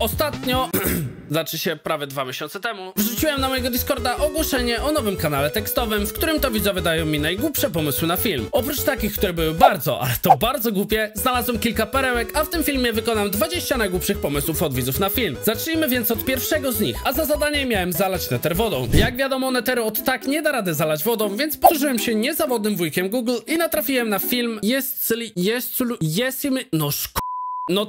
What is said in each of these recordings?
Ostatnio, znaczy się prawie 2 miesiące temu, wrzuciłem na mojego Discorda ogłoszenie o nowym kanale tekstowym, w którym to widzowie dają mi najgłupsze pomysły na film. Oprócz takich, które były bardzo, ale to bardzo głupie, znalazłem kilka perełek, a w tym filmie wykonam 20 najgłupszych pomysłów od widzów na film. Zacznijmy więc od pierwszego z nich, a za zadanie miałem zalać Nether wodą. Jak wiadomo, Netheru od tak nie da rady zalać wodą, więc posłużyłem się niezawodnym wujkiem Google i natrafiłem na film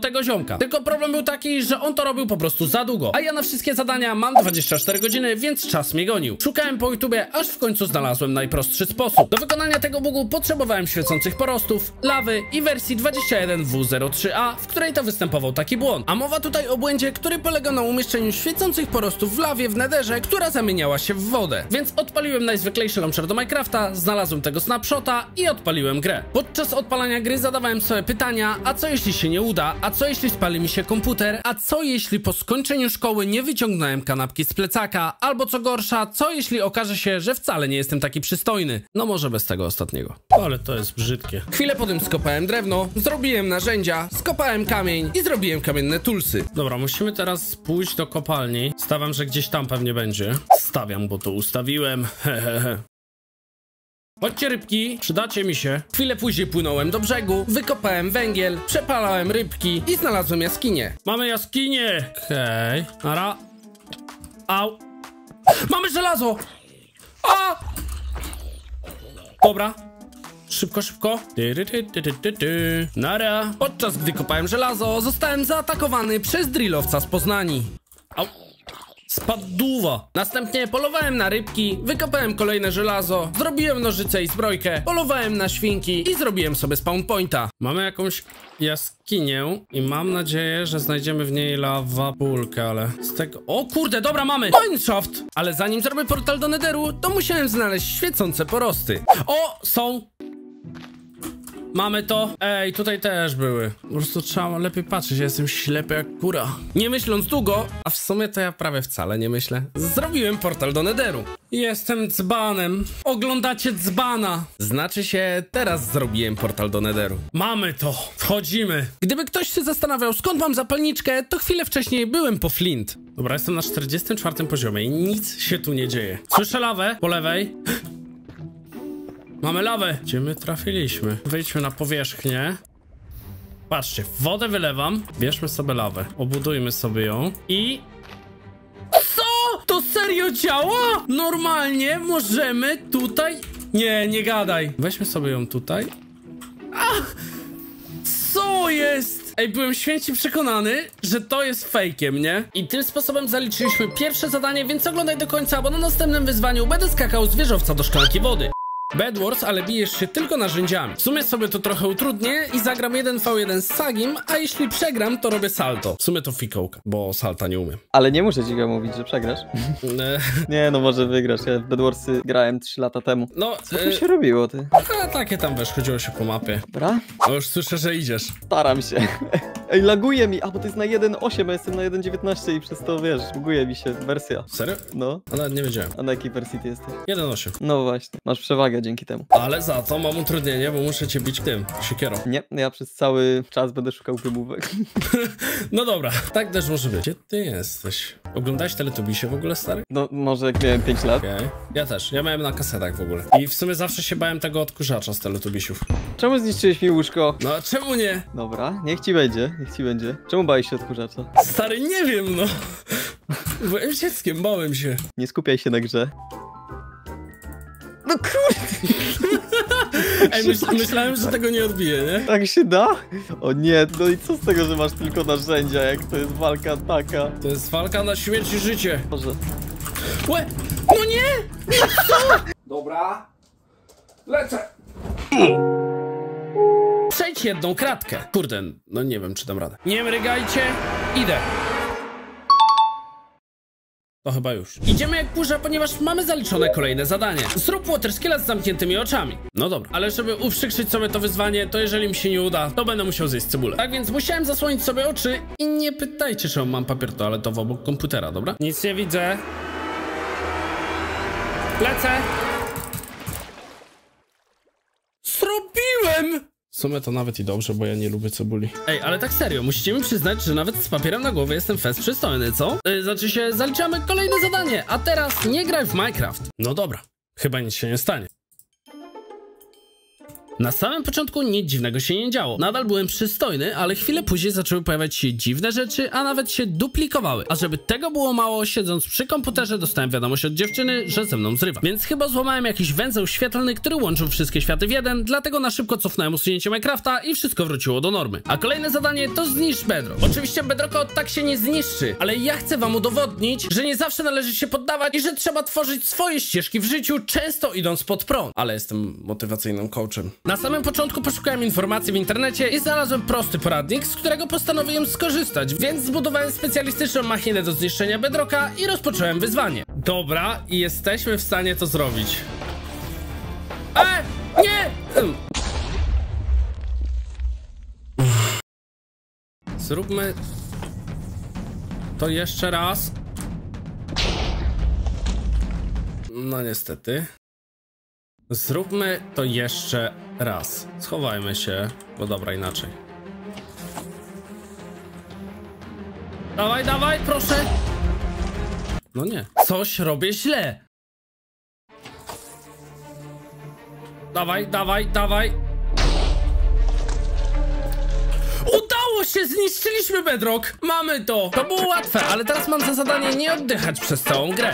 tego ziomka. Tylko problem był taki, że on to robił po prostu za długo. A ja na wszystkie zadania mam 24 godziny, więc czas mnie gonił. Szukałem po YouTubie, aż w końcu znalazłem najprostszy sposób. Do wykonania tego bugu potrzebowałem świecących porostów, lawy i wersji 21W03A, w której to występował taki błąd. A mowa tutaj o błędzie, który polegał na umieszczeniu świecących porostów w lawie w Netherze, która zamieniała się w wodę. Więc odpaliłem najzwyklejszy launcher do Minecrafta, znalazłem tego snapshota i odpaliłem grę. Podczas odpalania gry zadawałem sobie pytania, a co jeśli się nie uda? A co jeśli spali mi się komputer? A co jeśli po skończeniu szkoły nie wyciągnąłem kanapki z plecaka? Albo co gorsza, co jeśli okaże się, że wcale nie jestem taki przystojny? No może bez tego ostatniego. Ale to jest brzydkie. Chwilę po tym skopałem drewno, zrobiłem narzędzia, skopałem kamień i zrobiłem kamienne tulsy. Dobra, musimy teraz pójść do kopalni. Stawiam, że gdzieś tam pewnie będzie. Stawiam, bo to ustawiłem. Hehehe. Chodźcie rybki, przydacie mi się. Chwilę później płynąłem do brzegu, wykopałem węgiel, przepalałem rybki i znalazłem jaskinię. Mamy jaskinię! Okej, nara. Au. Mamy żelazo! A! Dobra. Szybko, szybko. Nara. Podczas gdy kopałem żelazo, zostałem zaatakowany przez drillowca z Poznani. Au. Spadduwa. Następnie polowałem na rybki, wykopałem kolejne żelazo, zrobiłem nożyce i zbrojkę, polowałem na świnki i zrobiłem sobie spawn pointa. Mamy jakąś jaskinię i mam nadzieję, że znajdziemy w niej lawabulkę, ale z tego... O kurde, dobra, mamy! Mineshaft! Ale zanim zrobię portal do Netheru, to musiałem znaleźć świecące porosty. O, są! Mamy to. Ej, tutaj też były. Po prostu trzeba lepiej patrzeć, ja jestem ślepy jak kura. Nie myśląc długo, a w sumie to ja prawie wcale nie myślę, zrobiłem portal do Netheru. Jestem dzbanem. Oglądacie dzbana. Znaczy się, teraz zrobiłem portal do Netheru. Mamy to. Wchodzimy. Gdyby ktoś się zastanawiał, skąd mam zapalniczkę, to chwilę wcześniej byłem po flint. Dobra, jestem na 44 poziomie i nic się tu nie dzieje. Słyszę lawę po lewej. Mamy lawę. Gdzie my trafiliśmy? Wyjdźmy na powierzchnię. Patrzcie, wodę wylewam. Bierzmy sobie lawę. Obudujmy sobie ją. I... Co? To serio działa? Normalnie możemy tutaj... Nie, nie gadaj. Weźmy sobie ją tutaj. Ach! Co jest? Ej, byłem święcie przekonany, że to jest fejkiem, nie? I tym sposobem zaliczyliśmy pierwsze zadanie, więc oglądaj do końca, bo na następnym wyzwaniu będę skakał z wieżowca do szklanki wody. Bedwars, ale bijesz się tylko narzędziami. W sumie sobie to trochę utrudnię i zagram 1v1 z Sagim, a jeśli przegram, to robię salto. W sumie to fikołka, bo salta nie umiem. Ale nie muszę ci go mówić, że przegrasz. Nie, no może wygrasz. Ja w Bedwarsy grałem 3 lata temu. No, co to się robiło, ty? A takie tam wiesz, chodziło się po mapie. Dobra? No już słyszę, że idziesz. Staram się. Ej, laguje mi, a bo to jest na 1.8, a jestem na 1.19 i przez to, wiesz, buguje mi się wersja. Serio? No. Ale nie wiedziałem. A na jakiej wersji ty jesteś? 1.8. No właśnie, masz przewagę dzięki temu. Ale za to mam utrudnienie, bo muszę cię bić tym, siekierą. Nie, ja przez cały czas będę szukał wymówek. No dobra, tak też może być. Gdzie ty jesteś? Oglądałeś Teletubisie w ogóle, stary? No, może jak miałem 5 lat. Okej. Ja też, ja miałem na kasetach w ogóle. I w sumie zawsze się bałem tego odkurzacza z Teletubisiów. Czemu zniszczyłeś mi łóżko? No, czemu nie? Dobra, niech ci będzie. Niech ci będzie. Czemu bałeś się odkurzacza? Stary, nie wiem, no. Byłem dzieckiem, bałem się. Nie skupiaj się na grze. No kurde. Ej, myślałem, że tego nie odbiję, nie? Tak się da? O nie, no i co z tego, że masz tylko narzędzia, jak to jest walka taka? To jest walka na śmierć i życie. Boże. Łe! No nie! Co? Dobra. Lecę. Przejdź jedną kratkę. Kurde, no nie wiem, czy dam radę. Nie mrygajcie, idę. To chyba już. Idziemy jak burza, ponieważ mamy zaliczone kolejne zadanie. Zrób waterskilla z zamkniętymi oczami. No dobra. Ale żeby uprzykrzyć sobie to wyzwanie, to jeżeli mi się nie uda, to będę musiał zjeść cebulę. Tak więc musiałem zasłonić sobie oczy i nie pytajcie, czemu mam papier toaletowy obok komputera, dobra? Nic nie widzę. Lecę. Zrobiłem! W sumie to nawet i dobrze, bo ja nie lubię cebuli. Ej, ale tak serio, musicie mi przyznać, że nawet z papierem na głowie jestem fest przystojny, co? Znaczy się, zaliczamy kolejne zadanie, a teraz nie graj w Minecraft. No dobra, chyba nic się nie stanie. Na samym początku nic dziwnego się nie działo. Nadal byłem przystojny, ale chwilę później zaczęły pojawiać się dziwne rzeczy, a nawet się duplikowały. A żeby tego było mało, siedząc przy komputerze dostałem wiadomość od dziewczyny, że ze mną zrywa. Więc chyba złamałem jakiś węzeł świetlny, który łączył wszystkie światy w jeden, dlatego na szybko cofnąłem usunięcie Minecrafta i wszystko wróciło do normy. A kolejne zadanie to zniszcz Bedrock. Oczywiście Bedrocka tak się nie zniszczy, ale ja chcę wam udowodnić, że nie zawsze należy się poddawać i że trzeba tworzyć swoje ścieżki w życiu, często idąc pod prąd. Ale jestem motywacyjnym coachem. Na samym początku poszukałem informacji w internecie i znalazłem prosty poradnik, z którego postanowiłem skorzystać, więc zbudowałem specjalistyczną machinę do zniszczenia Bedrocka i rozpocząłem wyzwanie. Dobra, i jesteśmy w stanie to zrobić. Nie! Zróbmy to jeszcze raz. No niestety. Zróbmy to jeszcze raz. Schowajmy się, bo dobra, inaczej. Dawaj, dawaj, proszę! No nie. Coś robię źle! Dawaj, dawaj, dawaj! Udało się! Zniszczyliśmy Bedrock! Mamy to! To było łatwe, ale teraz mam za zadanie nie oddychać przez całą grę.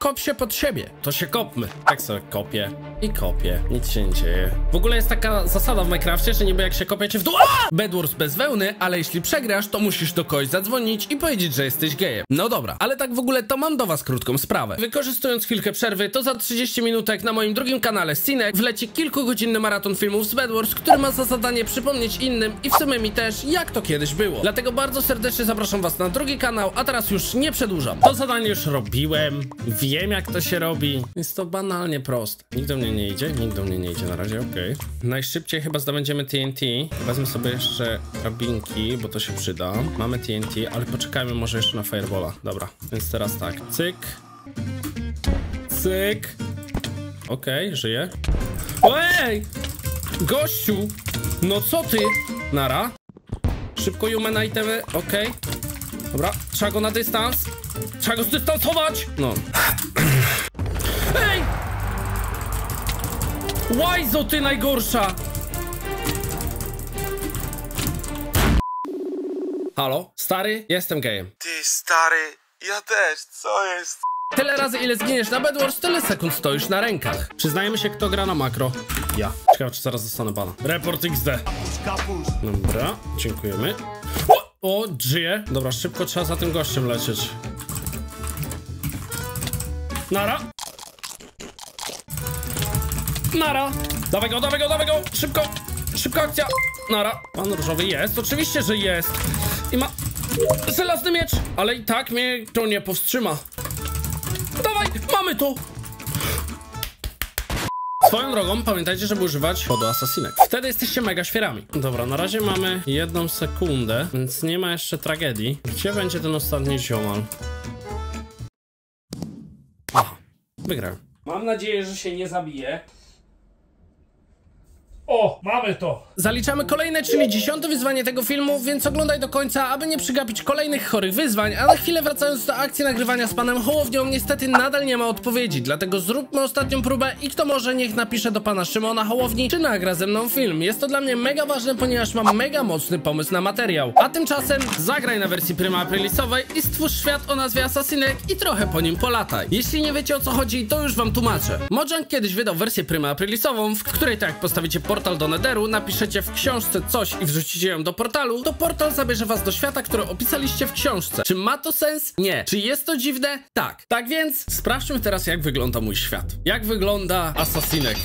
Kop się pod siebie, to się kopmy. Tak sobie kopię i kopię. Nic się nie dzieje. W ogóle jest taka zasada w Minecrafcie, że niby jak się kopiecie w dół... Bedwars bez wełny, ale jeśli przegrasz, to musisz do kogoś zadzwonić i powiedzieć, że jesteś gejem. No dobra, ale tak w ogóle to mam do was krótką sprawę. Wykorzystując chwilkę przerwy, to za 30 minutek na moim drugim kanale Assassinek wleci kilkugodzinny maraton filmów z Bedwars, który ma za zadanie przypomnieć innym i w sumie mi też, jak to kiedyś było. Dlatego bardzo serdecznie zapraszam was na drugi kanał, a teraz już nie przedłużam. To zadanie już robiłem, wiem jak to się robi. Jest to banalnie proste. Nikt do mnie nie idzie? Nikt do mnie nie idzie na razie, okej. Najszybciej chyba zdobędziemy TNT. Wezmę sobie jeszcze drabinki, bo to się przyda. Mamy TNT, ale poczekajmy może jeszcze na Fireballa. Dobra, więc teraz tak. Cyk. Cyk. Okej, żyję. Ej! Gościu! No co ty? Nara. Szybko human itemy, okej. Dobra, trzeba go na dystans. Trzeba go zdystansować! No. Ej! Łajzo, ty najgorsza! Halo? Stary? Jestem gejem. Ty, stary, ja też, co jest? Tyle razy, ile zginiesz na Bedwars, tyle sekund stoisz na rękach. Przyznajemy się, kto gra na makro. Ja. Ciekawe, czy zaraz zostanę bana. Report XD. Dobra, dziękujemy. O, żyje. Dobra, szybko trzeba za tym gościem lecieć. Nara. Nara. Dawaj go, dawaj go, dawaj go. Szybko. Szybko akcja. Nara. Pan różowy jest. Oczywiście, że jest. I ma żelazny miecz. Ale i tak mnie to nie powstrzyma. Dawaj, mamy to. Swoją drogą pamiętajcie, żeby używać kodu Assassinek. Wtedy jesteście mega świerami. Dobra, na razie mamy 1 sekundę, więc nie ma jeszcze tragedii. Gdzie będzie ten ostatni ziomal? Aha, wygrałem. Mam nadzieję, że się nie zabije. O, mamy to! Zaliczamy kolejne, czyli 10. wyzwanie tego filmu, więc oglądaj do końca, aby nie przegapić kolejnych chorych wyzwań, a na chwilę wracając do akcji nagrywania z panem Hołownią, niestety nadal nie ma odpowiedzi, dlatego zróbmy ostatnią próbę i kto może, niech napisze do pana Szymona Hołowni, czy nagra ze mną film. Jest to dla mnie mega ważne, ponieważ mam mega mocny pomysł na materiał. A tymczasem zagraj na wersji Prima Aprilisowej i stwórz świat o nazwie Assassinek i trochę po nim polataj. Jeśli nie wiecie o co chodzi, to już wam tłumaczę. Mojang kiedyś wydał wersję Prima Aprilisową, w której tak jak postawicie portal do Netheru, napiszecie w książce coś i wrzucicie ją do portalu, to portal zabierze was do świata, który opisaliście w książce. Czy ma to sens? Nie. Czy jest to dziwne? Tak. Tak więc sprawdźmy teraz, jak wygląda mój świat. Jak wygląda Assassinek.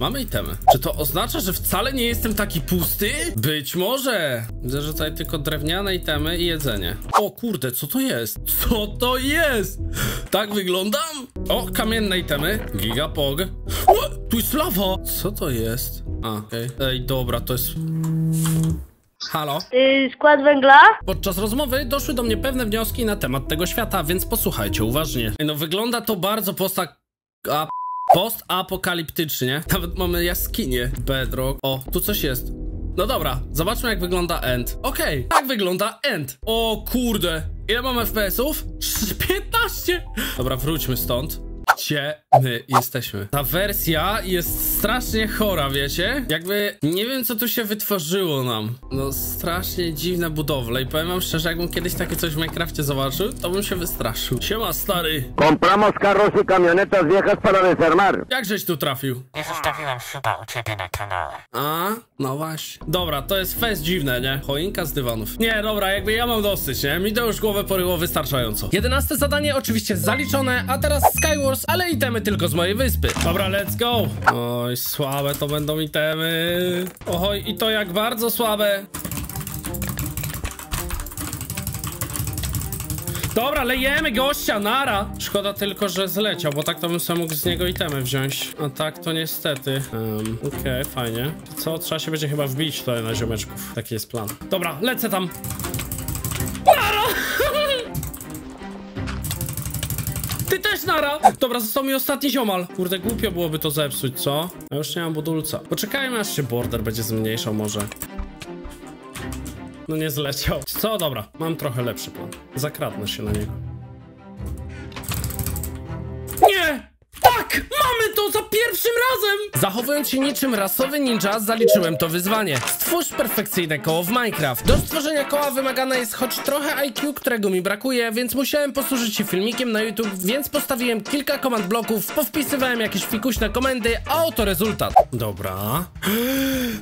Mamy itemy. Czy to oznacza, że wcale nie jestem taki pusty? Być może. Widzę, że tutaj tylko drewniane itemy i jedzenie. O kurde, co to jest? Co to jest? Tak wyglądam? O, kamienne itemy. Gigapog. O, tu jest lawa. Co to jest? A, okej. Ej, dobra, to jest... Halo? Skład węgla? Podczas rozmowy doszły do mnie pewne wnioski na temat tego świata, więc posłuchajcie uważnie. No wygląda to bardzo postapokaliptycznie. Nawet mamy jaskinie. Bedrock. O, tu coś jest. No dobra, zobaczmy jak wygląda end. Okej, tak wygląda end. O kurde, ile mam FPS-ów? 15! Dobra, wróćmy stąd. Gdzie my jesteśmy? Ta wersja jest strasznie chora, wiecie? Jakby nie wiem, co tu się wytworzyło nam. No strasznie dziwne budowle. I powiem wam szczerze, jakbym kiedyś takie coś w Minecrafcie zobaczył, to bym się wystraszył. Siema, stary. Compramos carros y camionetas viejas para desarmar. Jak żeś tu trafił? Nie zostawiłem suba u ciebie na kanale. A? No właśnie. Dobra, to jest fest dziwne, nie? Choinka z dywanów. Nie, dobra, jakby ja mam dosyć, nie? Mi to już głowę poryło wystarczająco. 11 zadanie oczywiście zaliczone, a teraz Skywars, ale itemy tylko z mojej wyspy. Dobra, let's go. Oj, słabe to będą itemy. Oj, i to jak bardzo słabe. Dobra, lejemy gościa, nara. Szkoda tylko, że zleciał, bo tak to bym sam mógł z niego itemy wziąć. A tak to niestety. Okej, fajnie. Co? Trzeba się będzie chyba wbić tutaj na ziomeczków. Taki jest plan. Dobra, lecę tam. Nara! Ty też nara! Dobra, został mi ostatni ziomal. Kurde, głupio byłoby to zepsuć, co? Ja już nie mam budulca. Poczekajmy, aż się border będzie zmniejszał może. No nie zleciał. Co? Dobra, mam trochę lepszy plan. Zakradnę się na niego. Nie! Tak! Mamy to za pierwszym razem! Zachowując się niczym rasowy ninja, zaliczyłem to wyzwanie. Stwórz perfekcyjne koło w Minecraft. Do stworzenia koła wymagane jest choć trochę IQ, którego mi brakuje, więc musiałem posłużyć się filmikiem na YouTube, więc postawiłem kilka komand bloków, powpisywałem jakieś fikuśne komendy, a oto rezultat. Dobra.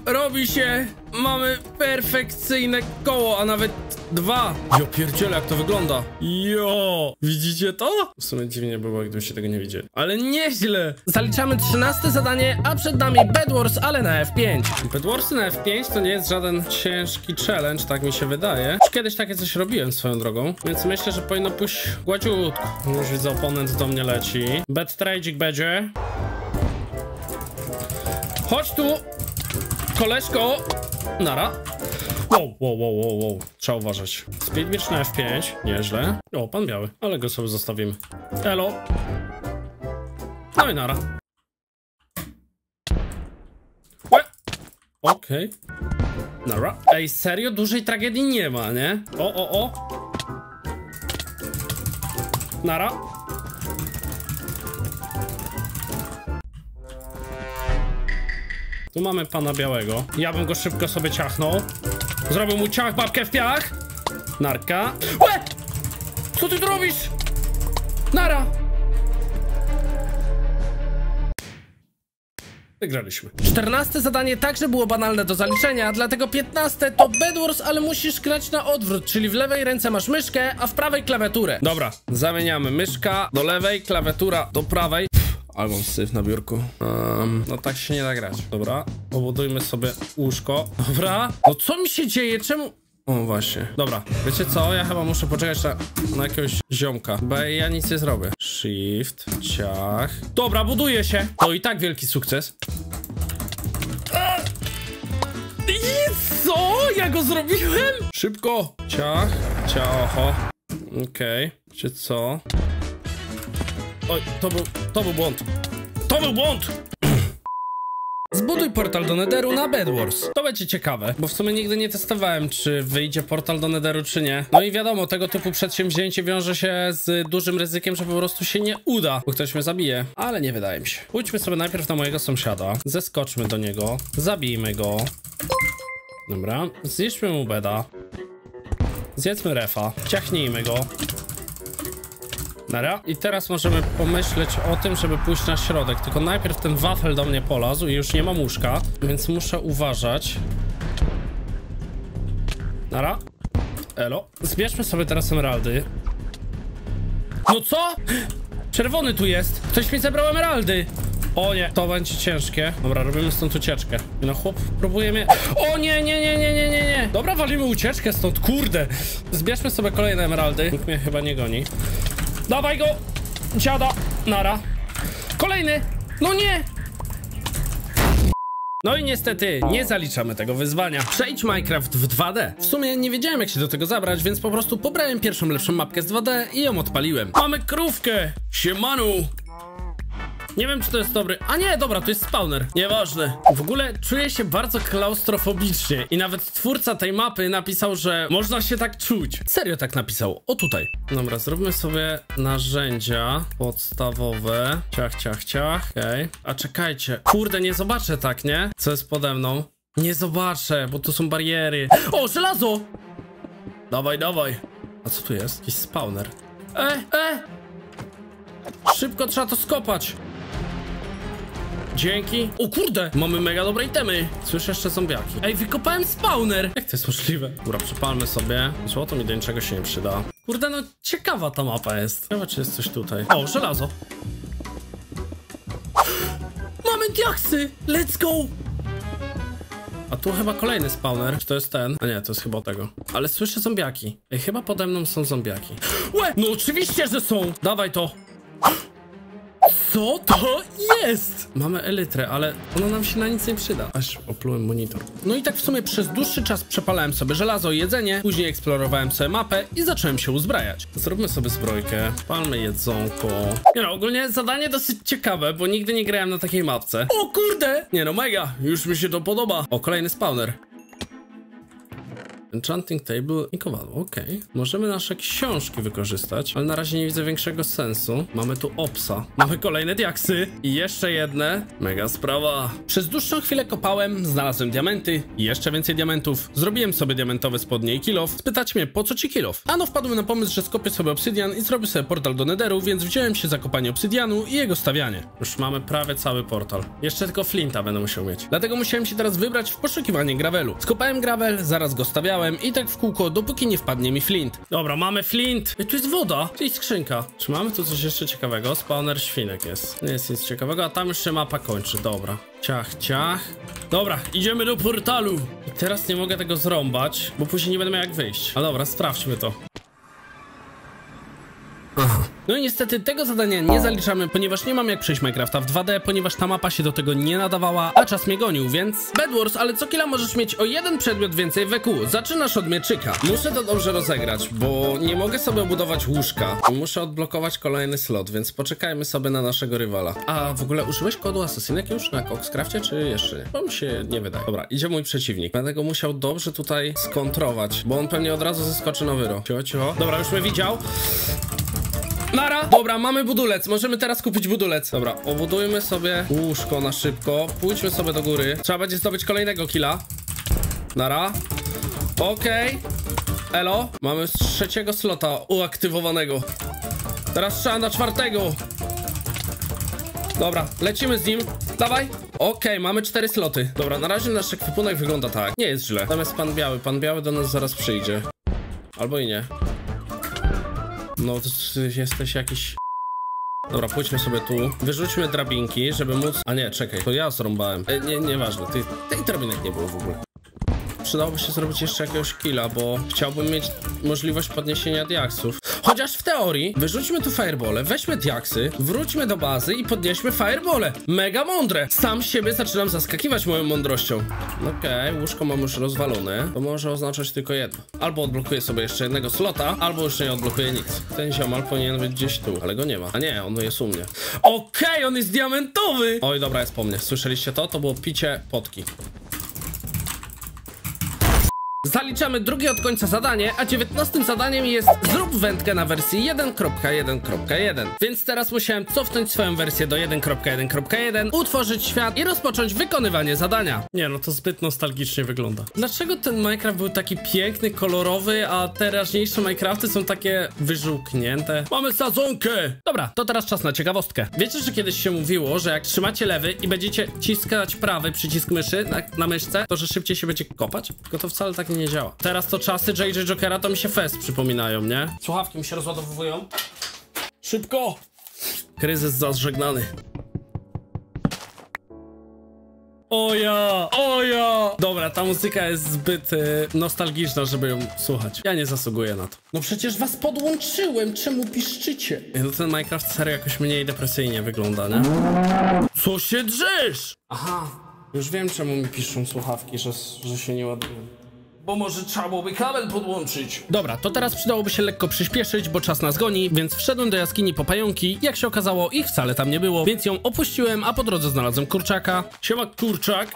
Robi się... Mamy perfekcyjne koło, a nawet dwa. Jo, pierdziele, jak to wygląda. Jo, widzicie to? W sumie dziwnie było, gdybyście tego nie widzieli. Ale nieźle. Zaliczamy 13 zadanie, a przed nami Bedwars, ale na F5. Bedwarsy na F5 to nie jest żaden ciężki challenge, tak mi się wydaje. Już kiedyś takie coś robiłem swoją drogą, więc myślę, że powinno pójść gładziutko. Już widzę, oponent do mnie leci. Bad tradzik będzie. Chodź tu, koleżko. Nara. Wow. Trzeba uważać. Speed beach na F5. Nieźle. O, pan biały. Ale go sobie zostawimy. Elo. No i nara. Okej. Nara. Ej, serio? Dużej tragedii nie ma, nie? O. Nara. Tu mamy pana białego. Ja bym go szybko sobie ciachnął. Zrobił mu ciach, babkę w piach. Narka. Łe! Co ty tu robisz? Nara! Wygraliśmy. 14 zadanie także było banalne do zaliczenia, dlatego 15 to Bedwars, ale musisz grać na odwrót, czyli w lewej ręce masz myszkę, a w prawej klawiaturę. Dobra, zamieniamy myszka do lewej, klawiatura do prawej. Ale mam syf na biurku. No tak się nie da grać. Dobra, pobudujmy sobie łóżko. Dobra. No co mi się dzieje? Czemu? O właśnie. Dobra, wiecie co? Ja chyba muszę poczekać na jakiegoś ziomka, bo ja nic nie zrobię. Shift, ciach. Dobra, buduje się. To i tak wielki sukces. I co? Ja go zrobiłem? Szybko. Ciach, ciacho. Okej, wiecie co? Oj, to był błąd. To był błąd! Zbuduj portal do Netheru na Bedwars. To będzie ciekawe, bo w sumie nigdy nie testowałem, czy wyjdzie portal do Netheru, czy nie. No i wiadomo, tego typu przedsięwzięcie wiąże się z dużym ryzykiem, że po prostu się nie uda, bo ktoś mnie zabije. Ale nie wydaje mi się. Pójdźmy sobie najpierw na mojego sąsiada. Zeskoczmy do niego. Zabijmy go. Dobra. Zjedzmy mu beda. Zjedzmy refa. Ciachnijmy go. Nara. I teraz możemy pomyśleć o tym, żeby pójść na środek. Tylko najpierw ten wafel do mnie polazł i już nie mam łóżka, więc muszę uważać. Nara. Elo. Zbierzmy sobie teraz emeraldy. No co? Czerwony tu jest. Ktoś mi zebrał emeraldy. O nie, to będzie ciężkie. Dobra, robimy stąd ucieczkę. No chłop, próbujemy... O nie, nie, nie, nie, nie, nie, nie. Dobra, walimy ucieczkę stąd, kurde. Zbierzmy sobie kolejne emeraldy. Nikt mnie chyba nie goni. Dawaj go, dziada. Nara. Kolejny. No nie. No i niestety nie zaliczamy tego wyzwania. Przejdź Minecraft w 2D. W sumie nie wiedziałem, jak się do tego zabrać, więc po prostu pobrałem pierwszą lepszą mapkę z 2D i ją odpaliłem. Mamy krówkę. Siemanu. Nie wiem, czy to jest dobry... A nie, dobra, to jest spawner. Nieważne. W ogóle czuję się bardzo klaustrofobicznie. I nawet twórca tej mapy napisał, że można się tak czuć. Serio tak napisał. O tutaj. Dobra, zróbmy sobie narzędzia podstawowe. Ciach, ciach, ciach. Okej. A czekajcie. Kurde, nie zobaczę tak, nie? Co jest pode mną? Nie zobaczę, bo tu są bariery. O, żelazo! Dawaj, dawaj. A co tu jest? Jakiś spawner. Szybko trzeba to skopać. Dzięki. O kurde, mamy mega dobre itemy. Słyszę jeszcze zombiaki. Ej, wykopałem spawner. Jak to jest możliwe? Dobra, przepalmy sobie. Złoto mi do niczego się nie przyda. Kurde, no ciekawa ta mapa jest. Ciekawe, czy jest coś tutaj. O, żelazo. Mamy diaksy. Let's go. A tu chyba kolejny spawner. Czy to jest ten? A nie, to jest chyba tego. Ale słyszę zombiaki. Ej, chyba pode mną są zombiaki. Łe! No oczywiście, że są. Dawaj to. Co to jest? Mamy elytrę, ale ona nam się na nic nie przyda. Aż oplułem monitor. No i tak w sumie przez dłuższy czas przepalałem sobie żelazo i jedzenie. Później eksplorowałem sobie mapę i zacząłem się uzbrajać. Zróbmy sobie zbrojkę. Palmy jedzonko. Nie no, ogólnie zadanie dosyć ciekawe, bo nigdy nie grałem na takiej mapce. O kurde! Nie no, mega! Już mi się to podoba. O, kolejny spawner. Enchanting table i kowadło, okej. Możemy nasze książki wykorzystać, ale na razie nie widzę większego sensu. Mamy tu opsa. Mamy kolejne diaksy. I jeszcze jedne. Mega sprawa. Przez dłuższą chwilę kopałem, znalazłem diamenty i jeszcze więcej diamentów. Zrobiłem sobie diamentowe spodnie i kill off. Spytać mnie, po co ci kill off? Ano wpadłem na pomysł, że skopię sobie obsydian i zrobię sobie portal do Netheru, więc wziąłem się za kopanie obsydianu i jego stawianie. Już mamy prawie cały portal. Jeszcze tylko flinta będę musiał mieć. Dlatego musiałem się teraz wybrać w poszukiwanie gravelu. Skopałem gravel, zaraz go stawiałem i tak w kółko, dopóki nie wpadnie mi flint. Dobra, mamy flint. I tu jest woda. Tu jest skrzynka. Czy mamy tu coś jeszcze ciekawego? Spawner świnek jest. Nie jest nic ciekawego, a tam już się mapa kończy. Dobra. Ciach, ciach. Dobra, idziemy do portalu. I teraz nie mogę tego zrąbać, bo później nie będę miał jak wyjść. A dobra, sprawdźmy to. No i niestety tego zadania nie zaliczamy, ponieważ nie mam jak przejść Minecrafta w 2D, ponieważ ta mapa się do tego nie nadawała, a czas mnie gonił, więc... Bedwars, ale co chwila możesz mieć o jeden przedmiot więcej w EQ. Zaczynasz od mieczyka. Muszę to dobrze rozegrać, bo nie mogę sobie budować łóżka. Muszę odblokować kolejny slot, więc poczekajmy sobie na naszego rywala. A w ogóle użyłeś kodu Assassinek już na Coxcraftie, czy jeszcze nie? Bo mi się nie wydaje. Dobra, idzie mój przeciwnik. Będę go musiał dobrze tutaj skontrować, bo on pewnie od razu zeskoczy na wyro. Cicho, cicho. Dobra, już mnie widział. Nara! Dobra, mamy budulec. Możemy teraz kupić budulec. Dobra, obudujmy sobie łóżko na szybko. Pójdźmy sobie do góry. Trzeba będzie zdobyć kolejnego killa. Nara. Okej. Elo. Mamy z trzeciego slota uaktywowanego. Teraz trzeba na czwartego. Dobra, lecimy z nim. Dawaj. Okej, mamy 4 sloty. Dobra, na razie nasz ekwipunek wygląda tak. Nie jest źle. Tam jest pan biały. Pan biały do nas zaraz przyjdzie. Albo i nie. No, jesteś jakiś... Dobra, pójdźmy sobie tu. Wyrzućmy drabinki, żeby móc... A nie, czekaj, to ja zrąbałem. Nieważne, tej drabinek nie było w ogóle. Przydałoby się zrobić jeszcze jakiegoś killa, bo chciałbym mieć możliwość podniesienia diaksów. Chociaż w teorii, wyrzućmy tu firebole, weźmy diaksy, wróćmy do bazy i podnieśmy firebole. Mega mądre. Sam siebie zaczynam zaskakiwać moją mądrością. Okej, łóżko mam już rozwalone. To może oznaczać tylko jedno. Albo odblokuję sobie jeszcze jednego slota, albo już nie odblokuję nic. Ten ziomal powinien być gdzieś tu, ale go nie ma. A nie, on jest u mnie. Okej, on jest diamentowy. Oj, dobra, jest po mnie. Słyszeliście to? To było picie potki. Zaliczamy drugie od końca zadanie, a 19 zadaniem jest zrób wędkę na wersji 1.1.1. Więc teraz musiałem cofnąć swoją wersję do 1.1.1, utworzyć świat i rozpocząć wykonywanie zadania. Nie no, to zbyt nostalgicznie wygląda. Dlaczego ten Minecraft był taki piękny, kolorowy, a teraźniejsze Minecrafty są takie wyżółknięte? Mamy sadzonkę! Dobra, to teraz czas na ciekawostkę. Wiecie, że kiedyś się mówiło, że jak trzymacie lewy i będziecie ciskać prawy przycisk myszy na myszce, to że szybciej się będzie kopać? Tylko to wcale tak nie działa. Teraz to czasy JJ Jokera, to mi się fest przypominają, nie? Słuchawki mi się rozładowują. Szybko! Kryzys zażegnany. Oja! Dobra, ta muzyka jest zbyt nostalgiczna, żeby ją słuchać. Ja nie zasługuję na to. No przecież was podłączyłem, czemu piszczycie? No ten Minecraft serio jakoś mniej depresyjnie wygląda, nie? Co się drzesz? Aha, już wiem czemu mi piszą słuchawki, że się nie ładują. Bo może trzeba byłoby kabel podłączyć. Dobra, to teraz przydałoby się lekko przyspieszyć, bo czas nas goni, więc wszedłem do jaskini po pająki. Jak się okazało, ich wcale tam nie było, więc ją opuściłem, a po drodze znalazłem kurczaka. Siema, kurczak.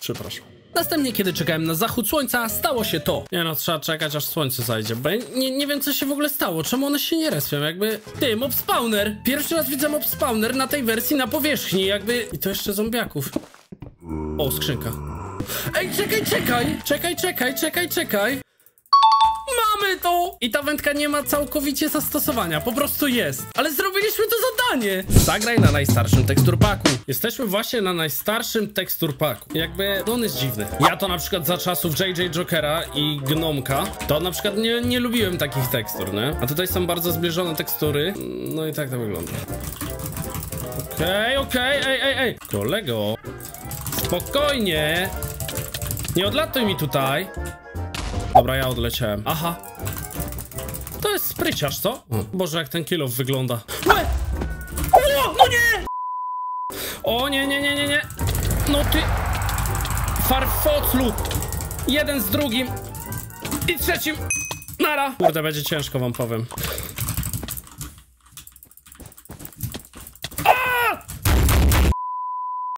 Przepraszam. Następnie, kiedy czekałem na zachód słońca, stało się to. Nie no, trzeba czekać, aż słońce zajdzie, bo ja nie wiem, co się w ogóle stało. Czemu one się nie respią, jakby... Ty, mob spawner! Pierwszy raz widzę mob spawner na tej wersji na powierzchni, jakby... I to jeszcze zombiaków. O, skrzynka. Ej, czekaj! Mamy to! I ta wędka nie ma całkowicie zastosowania, po prostu jest. Ale zrobiliśmy to zadanie! Zagraj na najstarszym teksturpaku. Jesteśmy właśnie na najstarszym teksturpaku. Jakby, on jest dziwny. Ja to na przykład za czasów JJ Jokera i Gnomka, to na przykład nie lubiłem takich tekstur, nie? A tutaj są bardzo zbliżone tekstury. No i tak to wygląda. Okej, ej! Kolego! Spokojnie! Nie odlatuj mi tutaj. Dobra, ja odleciałem. Aha. To jest spryciarz, co? Boże, jak ten kill off wygląda. O, no nie! O, nie. No ty... Farfoclu! Jeden z drugim. I trzecim. Nara. Kurde, będzie ciężko, wam powiem.